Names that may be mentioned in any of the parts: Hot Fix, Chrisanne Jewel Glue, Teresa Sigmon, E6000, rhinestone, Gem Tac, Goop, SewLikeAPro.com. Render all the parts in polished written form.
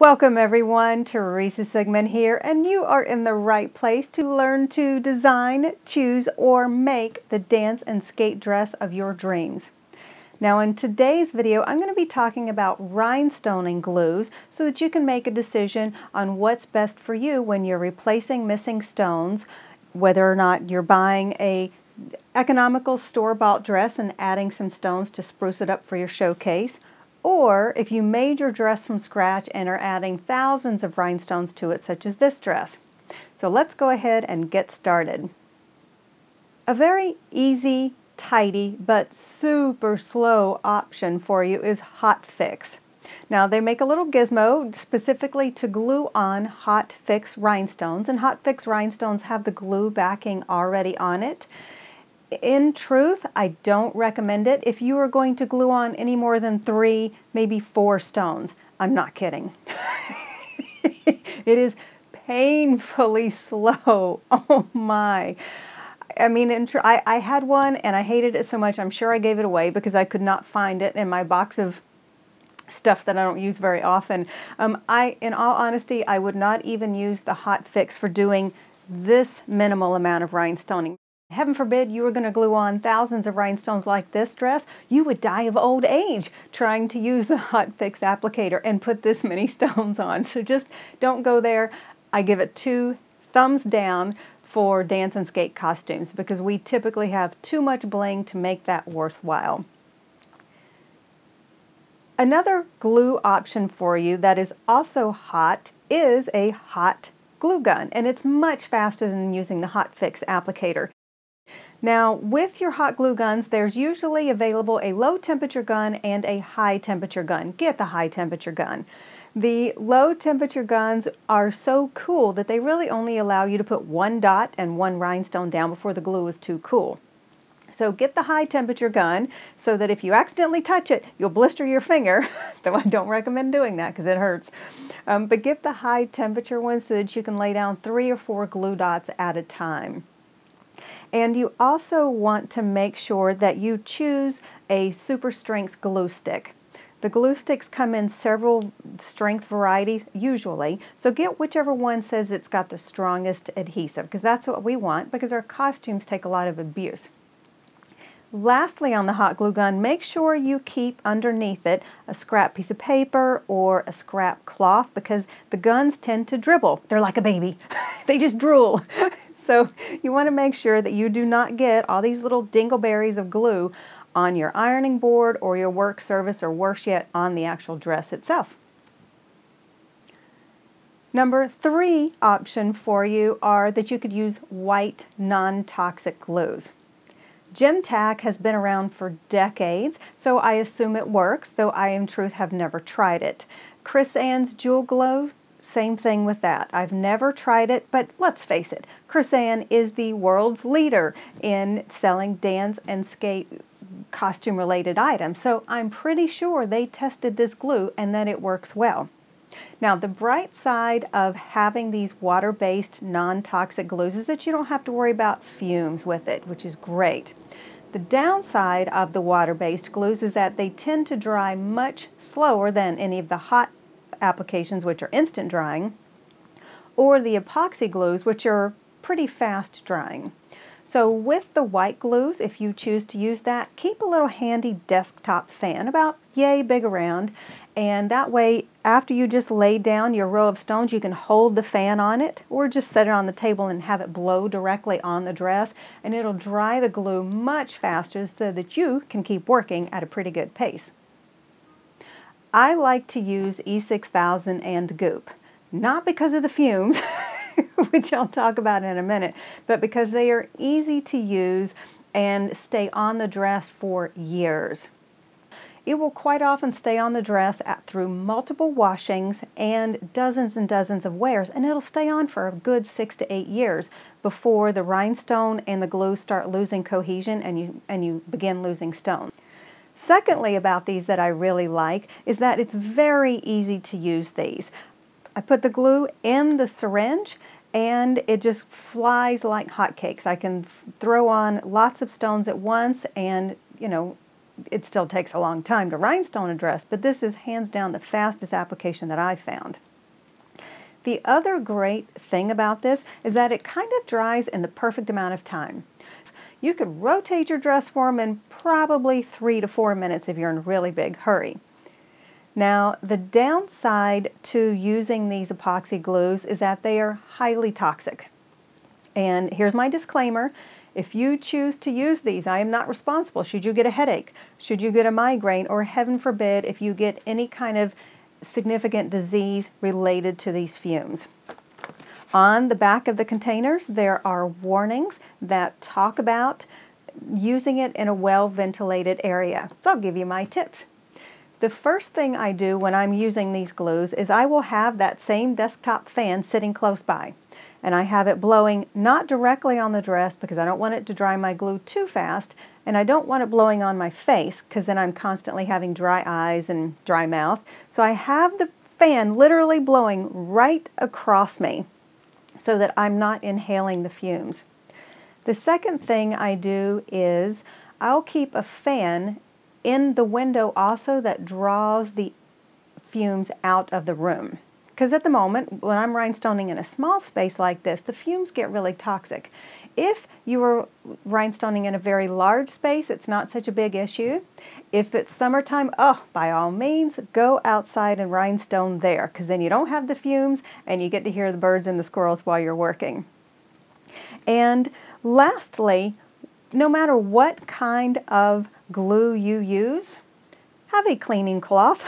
Welcome everyone, Teresa Sigmon here, and you are in the right place to learn to design, choose, or make the dance and skate dress of your dreams. Now in today's video, I'm going to be talking about rhinestoning glues so that you can make a decision on what's best for you when you're replacing missing stones, whether or not you're buying a economical store-bought dress and adding some stones to spruce it up for your showcase, or if you made your dress from scratch and are adding thousands of rhinestones to it, such as this dress. So let's go ahead and get started. A very easy, tidy, but super slow option for you is Hot Fix. Now they make a little gizmo specifically to glue on Hot Fix rhinestones, and Hot Fix rhinestones have the glue backing already on it. In truth, I don't recommend it if you are going to glue on any more than 3, maybe 4 stones. I'm not kidding. It is painfully slow. Oh my. I mean, I had one and I hated it so much, I'm sure I gave it away because I could not find it in my box of stuff that I don't use very often. In all honesty, I would not even use the Hot Fix for doing this minimal amount of rhinestoning. Heaven forbid you were going to glue on thousands of rhinestones like this dress, you would die of old age trying to use the Hot Fix applicator and put this many stones on. So just don't go there. I give it 2 thumbs down for dance and skate costumes because we typically have too much bling to make that worthwhile. Another glue option for you that is also hot is a hot glue gun, and it's much faster than using the Hot Fix applicator. Now, with your hot glue guns, there's usually available a low temperature gun and a high temperature gun. Get the high temperature gun. The low temperature guns are so cool that they really only allow you to put 1 dot and 1 rhinestone down before the glue is too cool. So get the high temperature gun so that if you accidentally touch it, you'll blister your finger, though I don't recommend doing that because it hurts. But get the high temperature one so that you can lay down 3 or 4 glue dots at a time. And you also want to make sure that you choose a super strength glue stick. The glue sticks come in several strength varieties usually, so get whichever one says it's got the strongest adhesive, because that's what we want, because our costumes take a lot of abuse. Lastly, on the hot glue gun, make sure you keep underneath it a scrap piece of paper or a scrap cloth, because the guns tend to dribble. They're like a baby. They just drool. So you want to make sure that you do not get all these little dingleberries of glue on your ironing board or your work surface, or worse yet, on the actual dress itself. Number 3 option for you are that you could use white non-toxic glues. Gem Tac has been around for decades, so I assume it works, though I in truth have never tried it. Chrisanne Jewel Glue, same thing with that. I've never tried it, but let's face it, Chrisanne is the world's leader in selling dance and skate costume related items, so I'm pretty sure they tested this glue and that it works well. Now, the bright side of having these water-based non-toxic glues is that you don't have to worry about fumes with it, which is great. The downside of the water-based glues is that they tend to dry much slower than any of the hot applications, which are instant drying, or the epoxy glues, which are pretty fast drying. So with the white glues, if you choose to use that, keep a little handy desktop fan, about yay big around, and that way after you just lay down your row of stones, you can hold the fan on it or just set it on the table and have it blow directly on the dress, and it'll dry the glue much faster so that you can keep working at a pretty good pace. I like to use E6000 and Goop, not because of the fumes, which I'll talk about in a minute, but because they are easy to use and stay on the dress for years. It will quite often stay on the dress through multiple washings and dozens of wears, and it'll stay on for a good 6 to 8 years before the rhinestone and the glue start losing cohesion and you begin losing stones. Secondly, about these that I really like is that it's very easy to use these. I put the glue in the syringe and it just flies like hotcakes. I can throw on lots of stones at once, and you know, it still takes a long time to rhinestone a dress, but this is hands down the fastest application that I've found. The other great thing about this is that it kind of dries in the perfect amount of time. You could rotate your dress form in probably 3 to 4 minutes if you're in a really big hurry. Now, the downside to using these epoxy glues is that they are highly toxic. And here's my disclaimer. If you choose to use these, I am not responsible. Should you get a headache, should you get a migraine, or heaven forbid if you get any kind of significant disease related to these fumes. On the back of the containers, there are warnings that talk about using it in a well-ventilated area. So I'll give you my tips. The first thing I do when I'm using these glues is I will have that same desktop fan sitting close by. And I have it blowing not directly on the dress because I don't want it to dry my glue too fast, and I don't want it blowing on my face because then I'm constantly having dry eyes and dry mouth. So I have the fan literally blowing right across me so that I'm not inhaling the fumes. The second thing I do is I'll keep a fan in the window also that draws the fumes out of the room. Because at the moment, when I'm rhinestoning in a small space like this, the fumes get really toxic. If you were rhinestoning in a very large space, it's not such a big issue. If it's summertime, oh, by all means, go outside and rhinestone there, because then you don't have the fumes and you get to hear the birds and the squirrels while you're working. And lastly, no matter what kind of glue you use, have a cleaning cloth.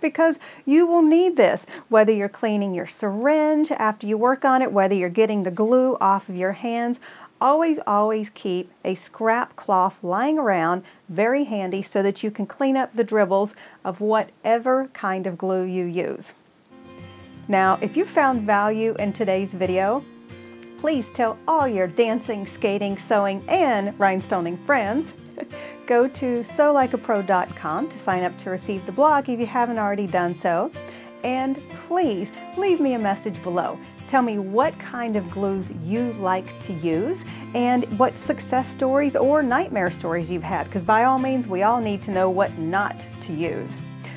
Because you will need this, whether you're cleaning your syringe after you work on it, whether you're getting the glue off of your hands. Always, always keep a scrap cloth lying around, very handy, so that you can clean up the dribbles of whatever kind of glue you use. Now, if you found value in today's video, please tell all your dancing, skating, sewing, and rhinestoning friends. Go to SewLikeAPro.com to sign up to receive the blog if you haven't already done so. And please leave me a message below. Tell me what kind of glues you like to use and what success stories or nightmare stories you've had, because by all means, we all need to know what not to use.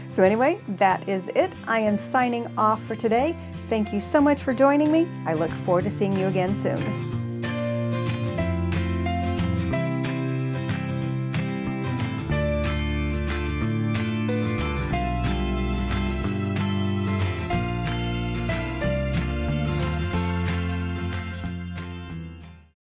So anyway, that is it. I am signing off for today. Thank you so much for joining me. I look forward to seeing you again soon.